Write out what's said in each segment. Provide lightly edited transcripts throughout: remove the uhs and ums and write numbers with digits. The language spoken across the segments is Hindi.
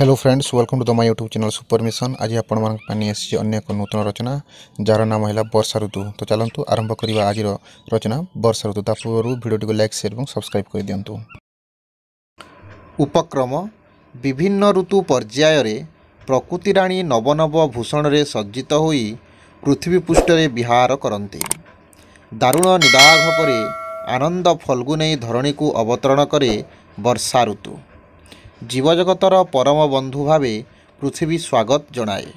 Hello friends, welcome to the my YouTube channel सुपरमिशन। आज आपण मानी आसी अन्य एक नूतन रचना जार नाम है वर्षा ऋतु। तो चलतु आरंभ करवा आज रचना वर्षा ऋतु। पूर्व वीडियो को लाइक शेयर और सब्सक्राइब कर दिंतु। उपक्रम विभिन्न ऋतु पर्यायर प्रकृति राणी नव नव भूषण रे सज्जित होई पृथ्वी पृष्ठ रे विहार करते। दारुण निदाघ परे आनंद फल्गुनै धरणी को अवतरण करे वर्षा ऋतु। जीवजगतर परम बंधु भावे पृथ्वी स्वागत जनाए।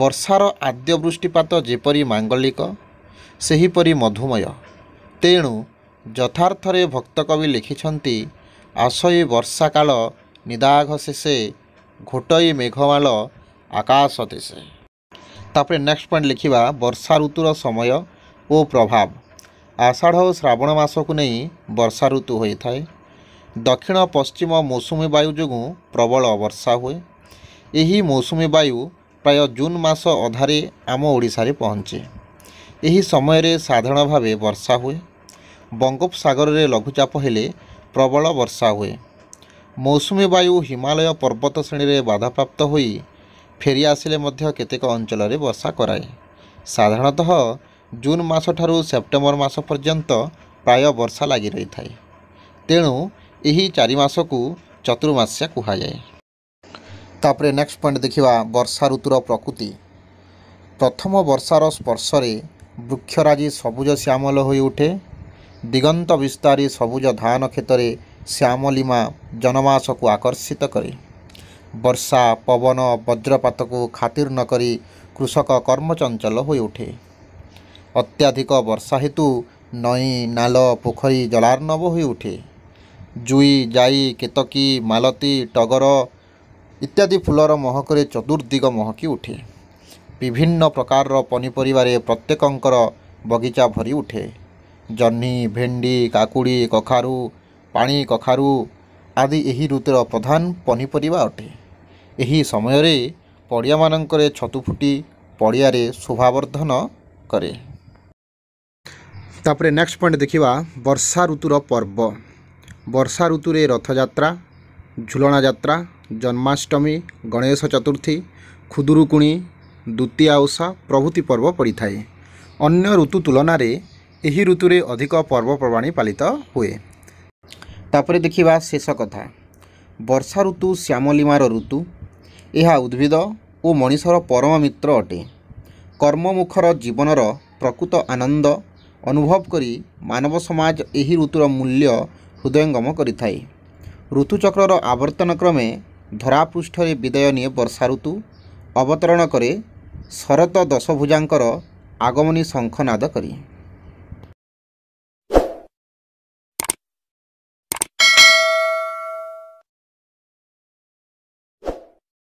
वर्षार आद्य वृष्टिपात जेपरी मांगलिक सेहीपरि मधुमय। तेणु यथार्थरे भक्तकवि लिखिछन्ति आशय वर्षा काल निदाघ शेषे घोटई मेघमाल आकाश देशे। तापरे नेक्स्ट पॉइंट लिखिबा वर्षा ऋतुर समय ओ प्रभाव। आषाढ़ और श्रावण मास को नहीं वर्षा ऋतु होता है। दक्षिण पश्चिम मौसुमी वायु जो प्रबल वर्षा हुए। यही मौसुमी वायु प्राय जून मास अधारे आम ओडिशा रे पहुँचे। यही समय रे साधारण भावे वर्षा हुए। बंगोपसागर रे लघुचाप हेले प्रबल वर्षा हुए। मौसुमी वायु हिमालय पर्वत श्रेणी रे बाधाप्राप्त होई फेरी आसिले मध्य केतेक अंचल रे वर्षा कराए। साधारणतः जून मास ठारू सेप्टेम्बर मास पर्यंत प्राय वर्षा लगी रही थाए। तेणु यही चारि मास को चतुर्मास्या कहुए। तापरे नेक्स्ट पॉइंट देखिबा वर्षा ऋतुर प्रकृति। प्रथम वर्षार स्पर्शरे वृक्षराजी सबुज श्यामल होई उठे। दिगंत विस्तारी सबुज धान क्षेत्र श्यामलिमा जनमास को आकर्षित करे। वर्षा पवन वज्रपात को खातिर न करी कृषक कर्मचंचल होई उठे। अत्याधिक वर्षा हेतु नई नाल पोखरी जलार्णव होई उठे। जुई जाई केतकी मालती टगर इत्यादि फूलर महकरे चतुर्दिग महकी उठे। विभिन्न प्रकार पनीपरिवारे प्रत्येकंकर बगीचा भरी उठे। जह्नी भेंडी काकुड़ी कखारू पाणी कखारू आदि यही ऋतुर प्रधान पनीपरिवा अटे। यही समय रे पड़िया मानकरे छतु फुटी पड़िया रे शोभावर्धन करे। तापरे नेक्स्ट पॉइंट देखिबा वर्षा ऋतुर पर्व। वर्षा ऋतु रे रथयात्रा झुलना यात्रा जन्माष्टमी गणेश चतुर्थी खुदुरुकुणी द्वितीया ओषा प्रभृति पर्व पड़ी थाए। अन्य ऋतु तुलना रे एही ऋतु रे अधिक पर्वपर्वाणी पालित हुए। तापरे देखिबा शेष कथा वर्षा ऋतु श्यामलिमार ऋतु। यह उद्भिद ओ मनिषर परम मित्र अटे। कर्ममुखर जीवनर प्रकृत आनंद अनुभव करी मानव समाज एही ऋतुर मूल्य हृदयंगम करिथाए। ऋतुचक्रर आवर्तन क्रमे धरापृष्ठरे विदाय निये वर्षा ऋतु अवतरण करे। शरत दशभुजांकर आगमनी शंखनाद करी।